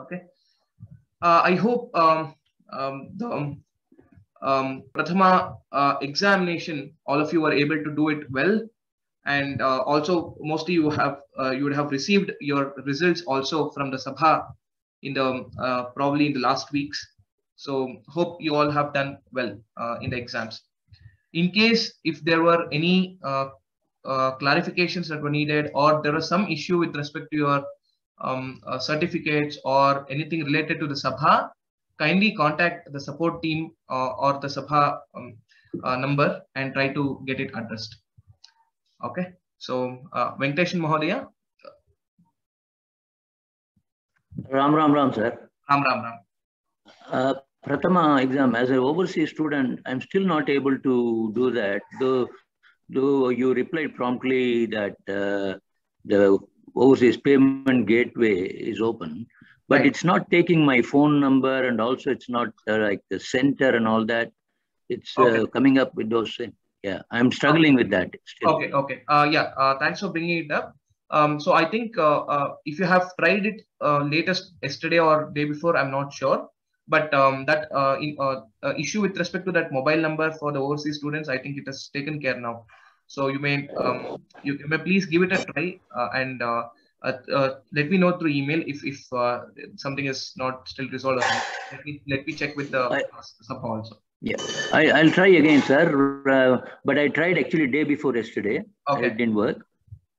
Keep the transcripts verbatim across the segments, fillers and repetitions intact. Okay. Uh, I hope um, um, the um, um, Prathama uh, examination, all of you were able to do it well, and uh, also mostly you have uh, you would have received your results also from the Sabha in the uh, probably in the last weeks. So hope you all have done well uh, in the exams. In case if there were any uh, uh, clarifications that were needed, or there was some issue with respect to your um, uh, certificates or anything related to the Sabha, kindly contact the support team uh, or the Sabha um, uh, number and try to get it addressed. Okay, so uh, Venkatesh Mahodaya. Ram Ram Ram sir. Ram Ram Ram. Uh, Prathama exam, as an overseas student, I'm still not able to do that. Though, though you replied promptly that uh, the overseas payment gateway is open, but right. It's not taking my phone number, and also it's not uh, like the center and all that. It's okay. uh, coming up with those things. Yeah, I'm struggling okay. with that. Still. Okay, okay. Uh, yeah, uh, thanks for bringing it up. Um, so I think uh, uh, if you have tried it uh, latest yesterday or day before, I'm not sure. But um, that uh, in, uh, uh, issue with respect to that mobile number for the overseas students, I think it has taken care now. So you may um, you may please give it a try uh, and uh, uh, uh, let me know through email if if uh, something is not still resolved. Let me let me check with the Sabha also. Yeah, I, I'll try again, sir. Uh, but I tried actually day before yesterday. Okay. It didn't work.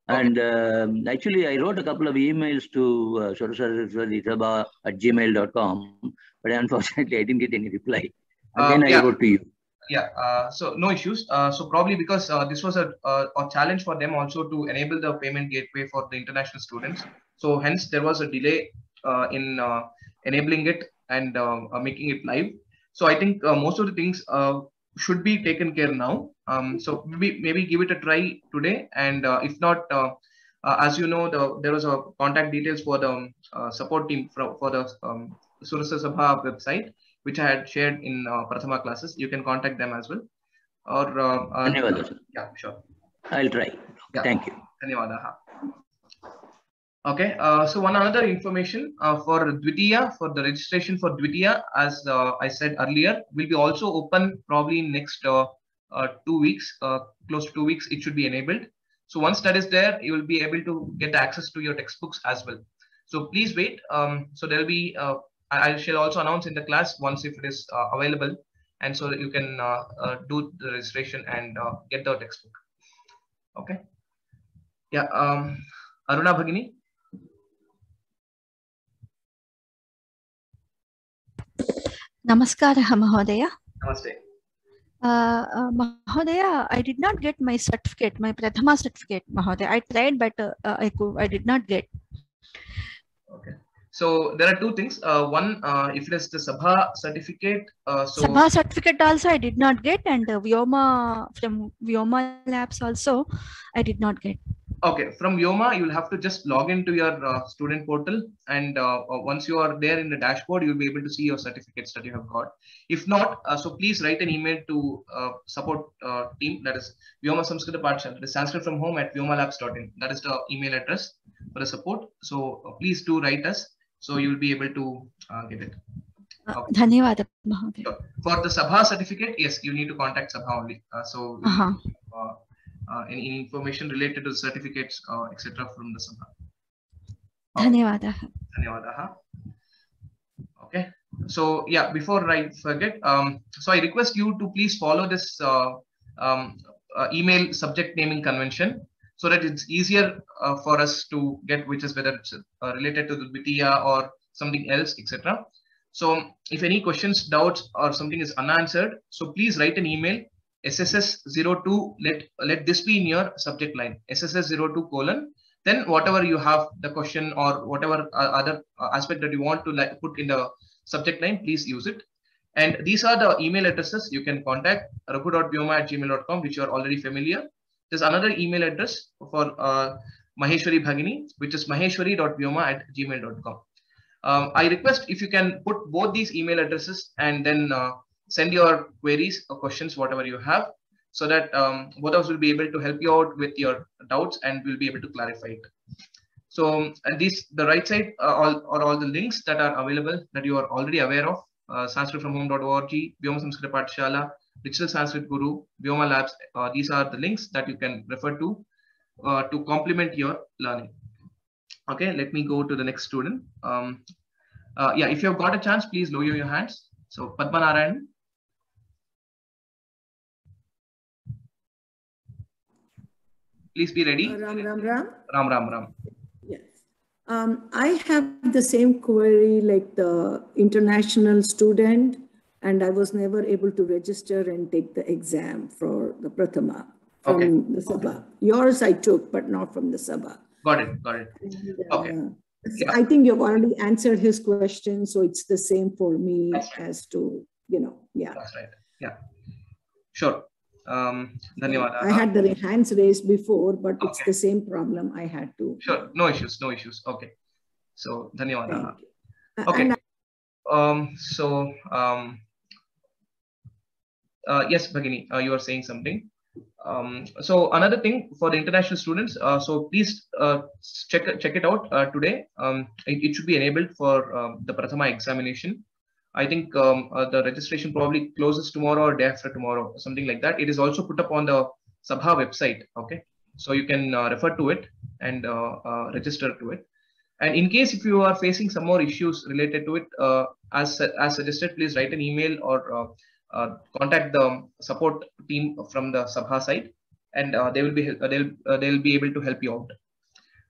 Okay. And um, actually, I wrote a couple of emails to uh, Sringeri Sabha at gmail dot com, but unfortunately, I didn't get any reply. Again, uh, yeah. I wrote to you. Yeah, uh, so no issues. Uh, so probably because uh, this was a, uh, a challenge for them also to enable the payment gateway for the international students. So hence, there was a delay uh, in uh, enabling it and uh, uh, making it live. So I think uh, most of the things uh, should be taken care now. Um, so maybe maybe give it a try today, and uh, if not, uh, uh, as you know, the there was a contact details for the um, uh, support team for, for the um, Suresh Sabha website, which I had shared in uh, Prathama classes. You can contact them as well. Or uh, uh, yeah, sure. I'll try. Yeah. Thank you. Okay. Uh, so one another information uh, for Dwitiya, for the registration for Dwitiya, as uh, I said earlier, will be also open probably next. Uh, Uh, two weeks, uh, close to two weeks, it should be enabled. So once that is there, you will be able to get access to your textbooks as well. So please wait. Um, so there will be, uh, I shall also announce in the class once if it is uh, available, and so that you can uh, uh, do the registration and uh, get the textbook. Okay. Yeah. Um, Aruna Bhagini. Namaskar, Mahodaya. Namaste. Uh, uh, Mahodaya, I did not get my certificate, my Prathama certificate, Mahodaya. I tried, but uh, I could, I did not get. Okay. So there are two things. Uh, one, uh, if it is the Sabha certificate, uh, so Sabha certificate also I did not get, and uh, Vyoma from Vyoma Labs also I did not get. Okay. From Vyoma, you will have to just log into your uh, student portal, and uh, once you are there in the dashboard, you will be able to see your certificates that you have got. If not, uh, so please write an email to uh, support uh, team, that is Vyoma Sanskrit Pathashala, the Sanskrit from home at vyoma labs dot in. That is the email address for the support. So uh, please do write us, so you will be able to uh, get it. Okay. So for the Sabha certificate, yes, you need to contact Sabha only. Uh, so. Uh-huh. uh, Uh, any information related to the certificates, uh, et cetera from the Sabha. Okay. Okay. So yeah, before I forget, um, so I request you to please follow this uh, um, uh, email subject naming convention, so that it's easier uh, for us to get which is whether it's uh, related to the Dwitiya or something else, et cetera. So if any questions, doubts, or something is unanswered, so please write an email. S S S zero two, let let this be in your subject line, S S S zero two colon, then whatever you have the question or whatever uh, other uh, aspect that you want to like put in the subject line, please use it. And these are the email addresses you can contact: raghu dot vyoma at gmail dot com, which you are already familiar. There's another email address for uh, Maheshwari Bhagini, which is maheshwari dot vyoma at gmail dot com. Um, I request if you can put both these email addresses and then uh, send your queries or questions, whatever you have, so that um, both of us will be able to help you out with your doubts and we'll be able to clarify it. So and these, the right side uh, all, are all the links that are available that you are already aware of. Uh, sanskrit from home dot org, Vyoma Sanskrit Pathashala, Digital Sanskrit Guru, Vyoma Labs. Uh, these are the links that you can refer to uh, to complement your learning. Okay, let me go to the next student. Um, uh, yeah, if you have got a chance, please lower your hands. So Padmanarayan. Please be ready. Uh, Ram, Ram, Ram. Ram, Ram, Ram. Yes. Um, I have the same query like the international student, and I was never able to register and take the exam for the Prathama from okay. the Sabha. Okay. Yours I took, but not from the Sabha. Got it, got it. And, uh, okay. Yeah. I think you've already answered his question, so it's the same for me right. as to, you know, yeah. That's right, yeah. Sure. Um, I had the hands raised before, but okay. it's the same problem I had to. Sure, no issues, no issues. Okay. So, dhanyawad. Okay. Um, so, um, uh, yes, Bhagini, uh, you are saying something. Um, so, another thing for the international students, uh, so please uh, check, check it out uh, today. Um, it, it should be enabled for uh, the Prathama examination. I think um, uh, the registration probably closes tomorrow or day after tomorrow, something like that. It is also put up on the Sabha website. Okay, so you can uh, refer to it and uh, uh, register to it. And in case if you are facing some more issues related to it, uh, as as suggested, please write an email or uh, uh, contact the support team from the Sabha site, and uh, they will be uh, they'll uh, they'll be able to help you out.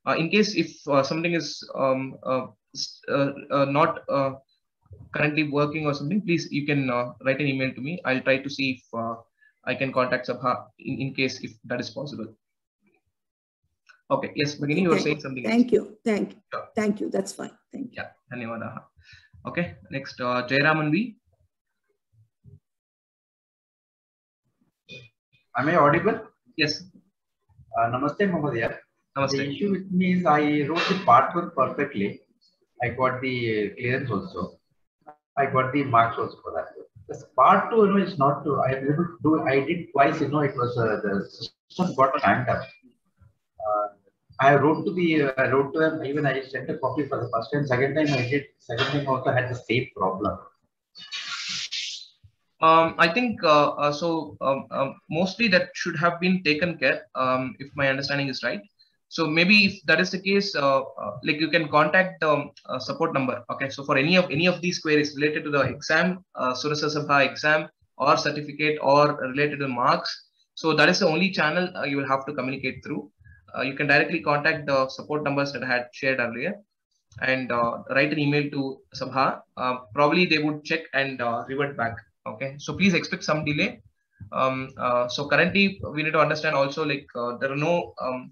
Uh, in case if uh, something is um, uh, uh, uh, not uh, currently working or something, please you can uh, write an email to me. I'll try to see if uh, I can contact Sabha in, in case if that is possible. Okay, yes, Bhagini, you were saying something. Thank you, thank you, sure. thank you. That's fine. Thank you. Yeah, okay, next, uh, Jayaraman B. Am I audible? Yes. Uh, namaste, Mamadya. Namaste. The issue with me is I wrote the part one perfectly. I got the clearance also. I got the marks also for that. This part two, you know, it's not to, I am able to do, I did twice, you know, it was, uh, the system got ramped up. Uh, I wrote to the, uh, I wrote to them, even I sent a copy for the first time, second time I did, second time also had the same problem. Um, I think, uh, uh, so um, um, mostly that should have been taken care, um, if my understanding is right. So maybe if that is the case, uh, uh, like you can contact the um, uh, support number. Okay, so for any of any of these queries related to the exam, uh, Suresh Sabha exam or certificate or related to marks. So that is the only channel uh, you will have to communicate through. Uh, you can directly contact the support numbers that I had shared earlier and uh, write an email to Sabha. Uh, probably they would check and uh, revert back. Okay, so please expect some delay. Um, uh, so currently we need to understand also like uh, there are no... Um,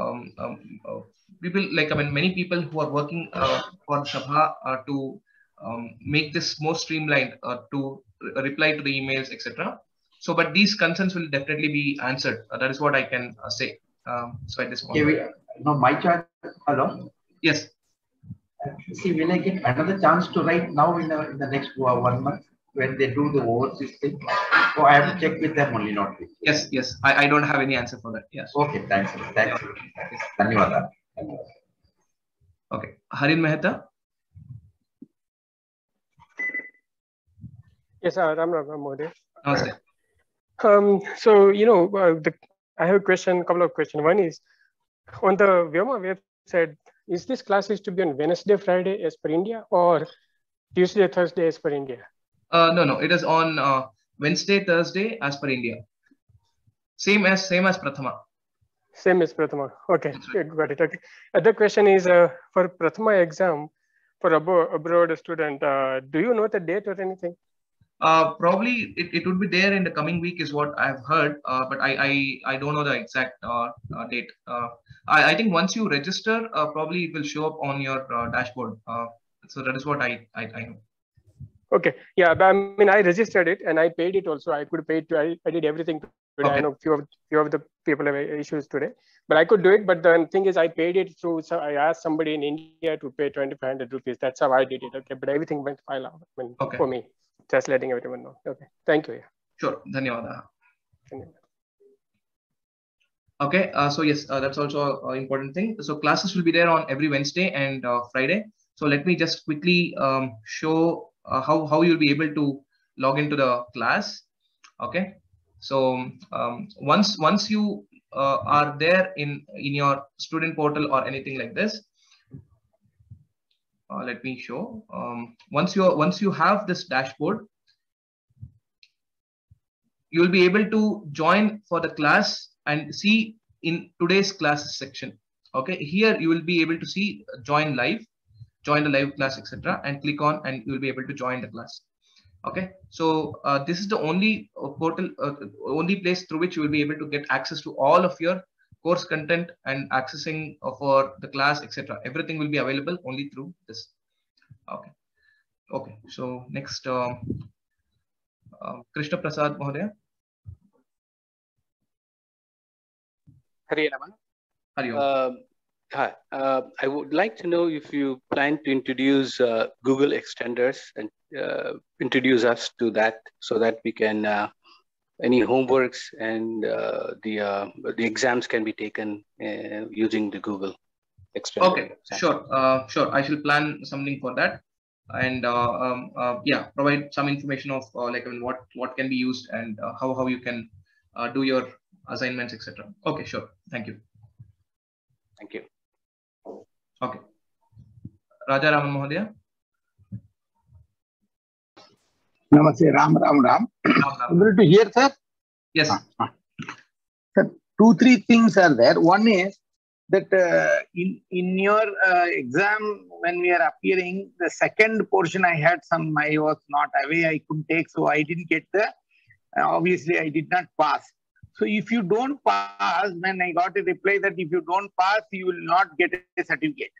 Um, um, uh, people like I mean many people who are working uh, for Sabha uh, to um, make this more streamlined uh, to re reply to the emails, et cetera. So, but these concerns will definitely be answered. Uh, that is what I can uh, say. Um, so at this point, okay, we, no, my chance. Hello. Yes. See, will I get another chance to write now in the, in the next one month when they do the overseas thing? So I have to check with them only, not with you. Yes, yes. I, I don't have any answer for that. Yes. Okay, thanks. Thanks. Dhanyawad. Okay. Harin Mehta. Yes, uh, Ram Ram Ram Mohde. Namaste. Um, so, you know, uh, the, I have a question, couple of questions. One is, on the Vyoma website, is this class is to be on Wednesday, Friday as per India or Tuesday, Thursday as per India? Uh, no, no. It is on... Uh, Wednesday, Thursday, as per India. Same as same as Prathama. Same as Prathama. Okay, right. Got it. Okay. Other question is uh, for Prathama exam for abroad, abroad student. Uh, do you know the date or anything? Uh, probably it, it would be there in the coming week is what I've heard. Uh, but I, I I don't know the exact uh, uh, date. Uh, I I think once you register, uh, probably it will show up on your uh, dashboard. Uh, so that is what I I, I know. Okay. Yeah, but I mean, I registered it and I paid it also. I could pay it. I, I did everything. Today. Okay. I know few of few of the people have issues today, but I could do it. But the thing is, I paid it through. So I asked somebody in India to pay twenty-five hundred rupees. That's how I did it. Okay, but everything went fine okay. for me. Just letting everyone know. Okay. Thank you. Yeah. Sure. Dhanyawad. Okay, uh, so yes, uh, that's also an important thing. So classes will be there on every Wednesday and uh, Friday. So let me just quickly um, show uh, how, how you'll be able to log into the class. Okay, so um, once, once you uh, are there in, in your student portal or anything like this, uh, let me show. Um, once, you're, once you have this dashboard, you'll be able to join for the class and see in today's classes section. Okay, here you will be able to see join live, join the live class, et cetera, and click on, and you will be able to join the class. Okay, so uh, this is the only portal, uh, only place through which you will be able to get access to all of your course content and accessing for the class, et cetera. Everything will be available only through this. Okay, okay. So next, um, uh, Krishna Prasad Mahodaya. Hari Om. Hari Om. Uh, hi. Uh, I would like to know if you plan to introduce uh, Google extenders and uh, introduce us to that, so that we can uh, any homeworks and uh, the uh, the exams can be taken uh, using the Google extender. Okay, sure, uh, sure. I shall plan something for that, and uh, um, uh, yeah, provide some information of uh, like I mean, what what can be used and uh, how how you can uh, do your assignments, et cetera. Okay, sure. Thank you. Thank you. Okay. Raja Raman Mahodaya. Namaste, Ram, Ram, Ram. Able to hear, sir? Yes. Ah, ah. Sir, two, three things are there. One is that uh, in, in your uh, exam, when we are appearing, the second portion I had some, I was not away, I couldn't take, so I didn't get the, uh, obviously I did not pass. So if you don't pass, when I got a reply that if you don't pass, you will not get a certificate.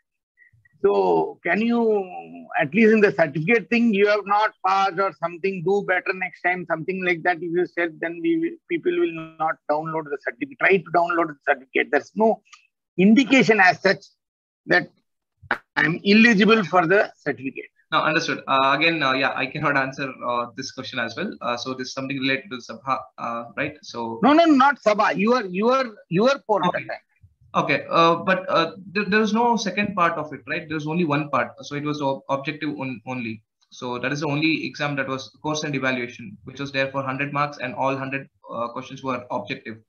So can you, at least in the certificate thing, you have not passed or something, do better next time, something like that. If you said, then we people will not download the certificate, try to download the certificate. There's no indication as such that I'm eligible for the certificate. Now, understood. Uh, again, uh, yeah, I cannot answer uh, this question as well. Uh, so this is something related to Sabha, uh, right? So no, no, not Sabha. You are, you are, you are portal. Okay. Okay. Uh, but uh, th there is no second part of it, right? There's only one part. So it was objective on only. So that is the only exam that was course and evaluation, which was there for one hundred marks, and all one hundred uh, questions were objective.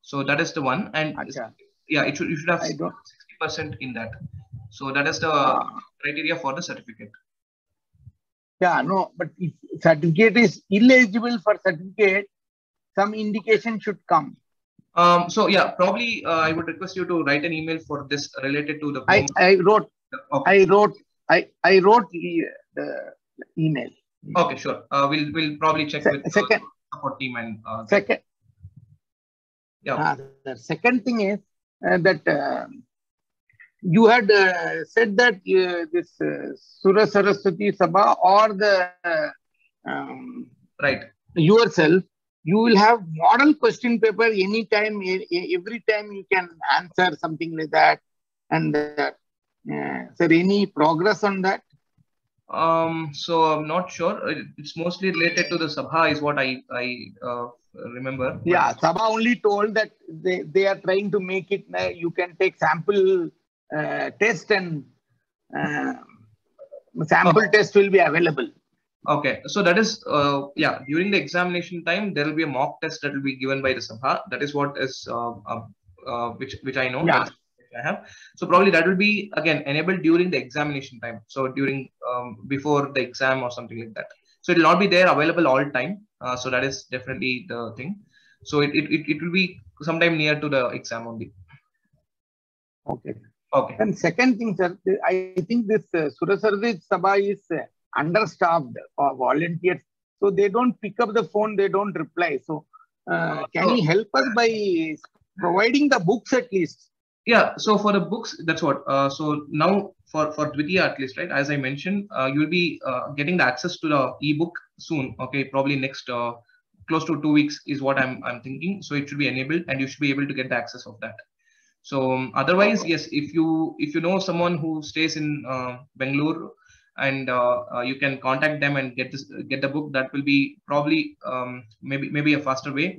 So that is the one. And Achha. Yeah, it should you should have sixty percent in that. So that is the uh, criteria for the certificate. Yeah, no, but if certificate is eligible for certificate, some indication should come. Um, so yeah, probably uh, I would request you to write an email for this related to the. I, I wrote. Okay. I wrote. I I wrote the, the email. Okay, sure. Uh, we'll we'll probably check Se with second uh, support team and uh, second. Yeah. Uh, the second thing is uh, that. Uh, You had uh, said that uh, this uh, Sura Saraswati Sabha or the uh, um, right yourself, you will have model question paper anytime, every time you can answer something like that. And uh, uh, sir, any progress on that? Um, so I'm not sure. It's mostly related to the Sabha, is what I I uh, remember. Yeah, Sabha only told that they they are trying to make it. Uh, you can take sample. Uh, test and uh, sample okay. test will be available. Okay, so that is uh, yeah. During the examination time, there will be a mock test that will be given by the Sabha. That is what is uh, uh, uh, which which I know. Yeah. Which I have. So probably that will be again enabled during the examination time. So during um, before the exam or something like that. So it will not be there available all time. Uh, so that is definitely the thing. So it it it, it will be sometime near to the exam only. Okay. Okay. And second thing, sir, I think this uh, Surasarvit Sabha is uh, understaffed or volunteers. So they don't pick up the phone, they don't reply. So uh, can you help us by providing the books at least? Yeah, so for the books, that's what. Uh, so now for, for Dvitiya at least, right, as I mentioned, uh, you'll be uh, getting the access to the ebook soon. Okay, probably next uh, close to two weeks is what I'm, I'm thinking. So it should be enabled and you should be able to get the access of that. So um, otherwise, yes, if you if you know someone who stays in uh, Bangalore and uh, uh, you can contact them and get this, get the book, that will be probably um, maybe maybe a faster way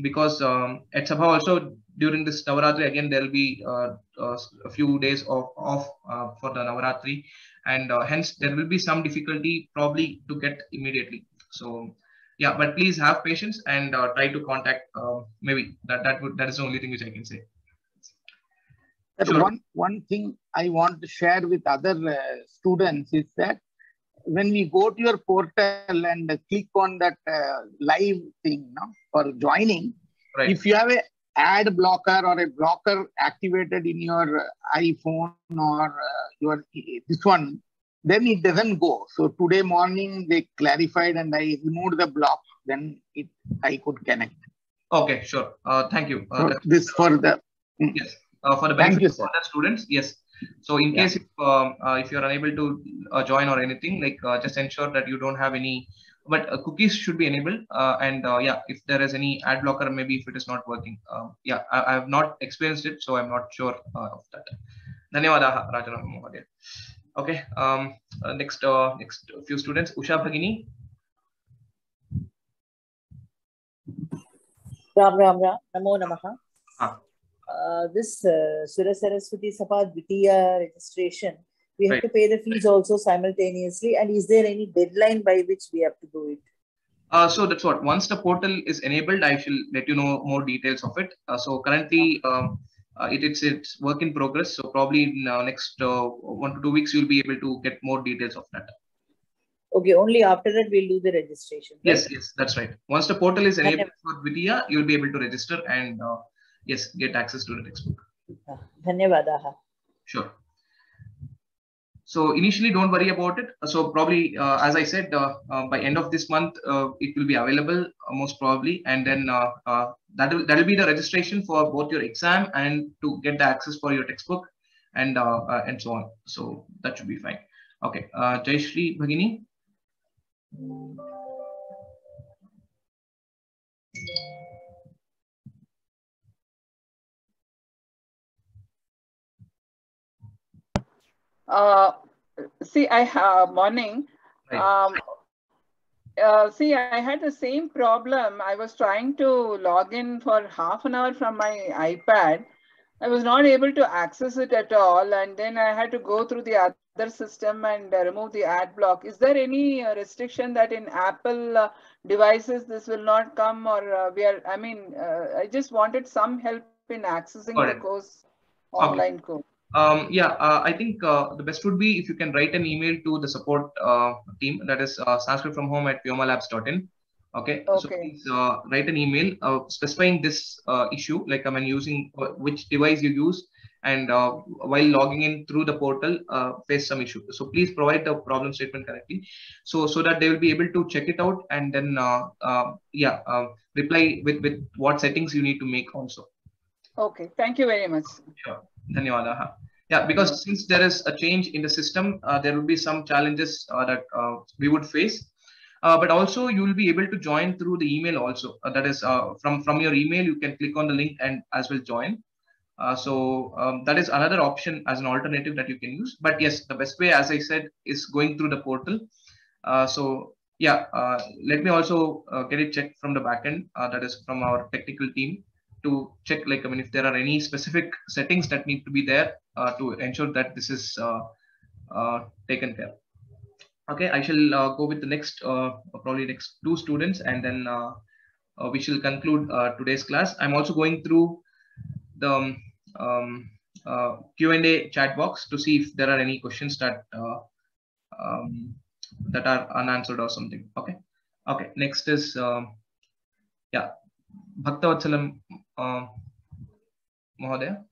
because um, at Sabha also during this Navaratri again there will be uh, uh, a few days off, off uh, for the Navaratri, and uh, hence there will be some difficulty probably to get immediately. So yeah, but please have patience and uh, try to contact. Uh, maybe that that would that is the only thing which I can say. Sure. One one thing I want to share with other uh, students is that when we go to your portal and click on that uh, live thing, no, for joining, right, if you have a ad blocker or a blocker activated in your iPhone or uh, your this one, then it doesn't go. So today morning they clarified and I removed the block, then it I could connect. Okay, sure. Uh, thank you. Uh, so this for the mm, yes uh, for the benefit of other students. Yes. So in yeah. case if, um, uh, if you're unable to uh, join or anything, like uh, just ensure that you don't have any, but uh, cookies should be enabled. Uh, and uh, yeah, if there is any ad blocker, maybe if it is not working. Uh, yeah, I have not experienced it, so I'm not sure uh, of that. Dhanyavada Rajaram Mohadev. Okay, um, uh, next uh, next few students, Usha Bhagini. Ram Ram Ram, Namo Namaha. Ah. Uh, this uh, Sura Saraswati Sabha Dvitiya registration, we have right. to pay the fees right. also simultaneously, and is there any deadline by which we have to do it? Uh, so that's what, once the portal is enabled, I shall let you know more details of it. Uh, so currently um, uh, it, it's it's work in progress, so probably in uh, next uh, one to two weeks you'll be able to get more details of that. Okay, only after that we'll do the registration. Right? Yes, yes, that's right. Once the portal is enabled for Dvitiya, you'll be able to register and uh, yes, get access to the textbook. Dhanyavadaha. Sure. So initially, don't worry about it. So probably, uh, as I said, uh, uh, by end of this month, uh, it will be available uh, most probably, and then uh, uh, that will that will be the registration for both your exam and to get the access for your textbook, and uh, uh, and so on. So that should be fine. Okay, uh, Jayashri Bhagini. Uh, see, I have uh, morning. Um, uh, see, I had the same problem. I was trying to log in for half an hour from my iPad. I was not able to access it at all, and then I had to go through the other system and uh, remove the ad block. Is there any uh, restriction that in Apple uh, devices this will not come, or uh, we are? I mean, uh, I just wanted some help in accessing the course, online course. Um, yeah, uh, I think uh, the best would be if you can write an email to the support uh, team, that is uh, Sanskrit from Home at vyoma labs dot in. Okay, okay. So please uh, write an email uh, specifying this uh, issue, like I mean using uh, which device you use, and uh, while logging in through the portal, uh, face some issue. So please provide the problem statement correctly, so so that they will be able to check it out, and then uh, uh, yeah, uh, reply with with what settings you need to make also. Okay, thank you very much. Sure. Dhanyavadaha. Yeah, because since there is a change in the system, uh, there will be some challenges uh, that uh, we would face. Uh, but also, you will be able to join through the email also. Uh, that is, uh, from from your email, you can click on the link and as well join. Uh, so um, that is another option as an alternative that you can use. But yes, the best way, as I said, is going through the portal. Uh, so yeah, uh, let me also uh, get it checked from the backend. Uh, that is from our technical team, to check, like I mean, if there are any specific settings that need to be there uh, to ensure that this is uh, uh, taken care. Okay, I shall uh, go with the next, uh, probably next two students, and then uh, uh, we shall conclude uh, today's class. I'm also going through the um, uh, Q and A chat box to see if there are any questions that uh, um, that are unanswered or something. Okay, okay. Next is um, yeah. Bhaktavachalam uh, Mahodaya.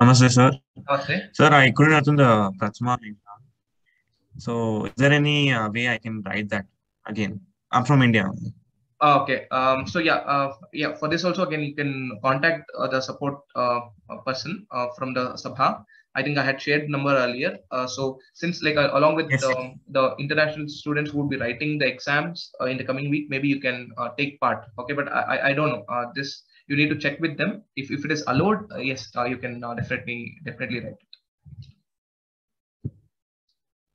Namaste, sir. Namaste. Sir, I couldn't attend the Prathama exam. So, is there any uh, way I can write that again? I'm from India. Uh, okay. Um, so, yeah, uh, yeah. For this also, again, you can contact uh, the support uh, person uh, from the Sabha. I think I had shared number earlier. Uh, so since like uh, along with yes. the, the international students who would be writing the exams uh, in the coming week, maybe you can uh, take part. Okay, but I I don't know. Uh, this you need to check with them. If if it is allowed, uh, yes, uh, you can uh, definitely definitely write it.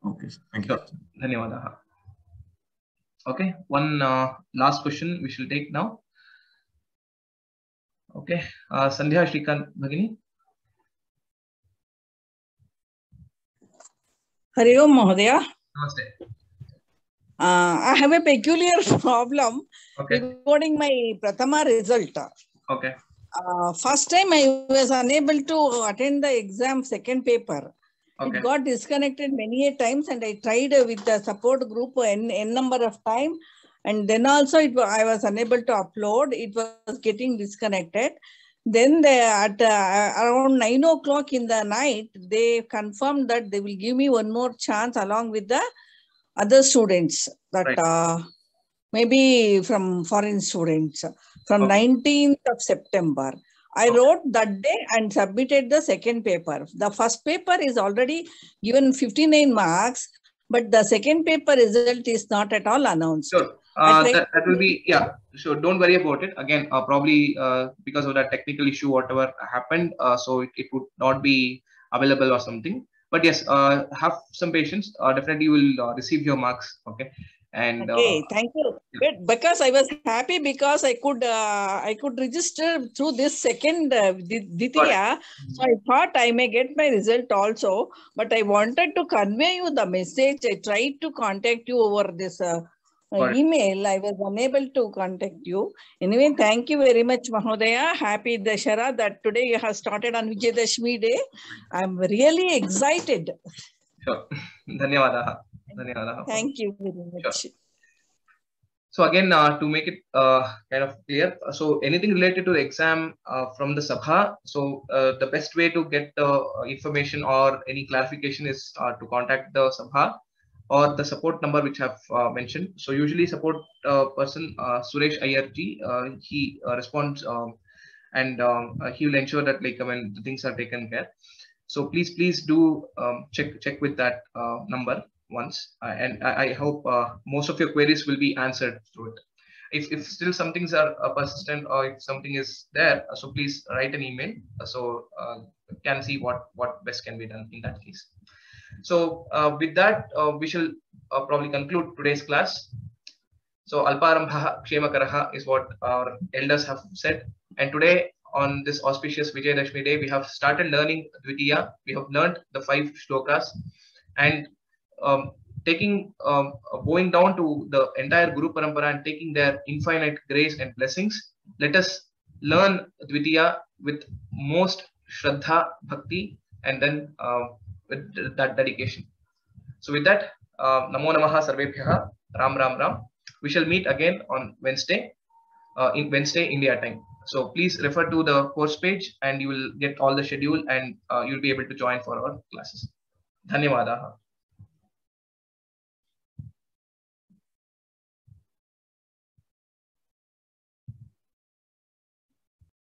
Okay, thank you. Sure. Dhanyavadaha. Okay, one uh, last question we shall take now. Okay, uh, Sandhya Shrikant Bhagini. Hari Om Mahodaya. Namaste. Uh, I have a peculiar problem okay. regarding my Prathama result. Okay. Uh, first time I was unable to attend the exam second paper. Okay. It got disconnected many a times, and I tried with the support group n, n number of time, and then also it, I was unable to upload. It was getting disconnected. Then they, at uh, around nine o'clock in the night, they confirmed that they will give me one more chance along with the other students. That right. uh, maybe from foreign students from okay. nineteenth of September. I okay. wrote that day and submitted the second paper. The first paper is already given fifty-nine marks, but the second paper result is not at all announced. Sure, uh, that, that will be, yeah, sure. Don't worry about it. Again, uh, probably uh, because of that technical issue, whatever happened, uh, so it, it would not be available or something. But yes, uh, have some patience. Uh, definitely you will uh, receive your marks, okay? And, okay, uh, thank you. Yeah. Because I was happy because I could uh, I could register through this second uh, Ditya. So I thought I may get my result also. But I wanted to convey you the message. I tried to contact you over this uh, email. I was unable to contact you. Anyway, thank you very much, Mahodaya. Happy Dashara that today you have started on Vijayadashmi Day. I'm really excited. Sure. Dhanyavadaha. Thank you very much. Sure. So again, uh, to make it uh, kind of clear, so anything related to the exam uh, from the Sabha, so uh, the best way to get the information or any clarification is uh, to contact the Sabha or the support number which I've uh, mentioned. So usually support uh, person, uh, Suresh Iyer, uh, he uh, responds um, and um, uh, he will ensure that like when the things are taken care. So please, please do um, check, check with that uh, number once, uh, and I, I hope uh, most of your queries will be answered through it. If, if still some things are uh, persistent or if something is there, so please write an email so uh, can see what, what best can be done in that case. So uh, with that, uh, we shall uh, probably conclude today's class. So Alparambhaha Kshemakaraha is what our elders have said. And today on this auspicious Vijayadashmi day, we have started learning Dvitiya. We have learned the five shlokas and Um, taking um, going down to the entire Guru Parampara and taking their infinite grace and blessings, let us learn Dvitiya with most Shraddha, Bhakti, and then uh, with that dedication. So with that, uh, Namo Namaha Sarvebhyaha, Ram Ram Ram. We shall meet again on Wednesday, uh, in Wednesday India time. So please refer to the course page and you will get all the schedule and uh, you'll be able to join for our classes. Dhanyavadaha.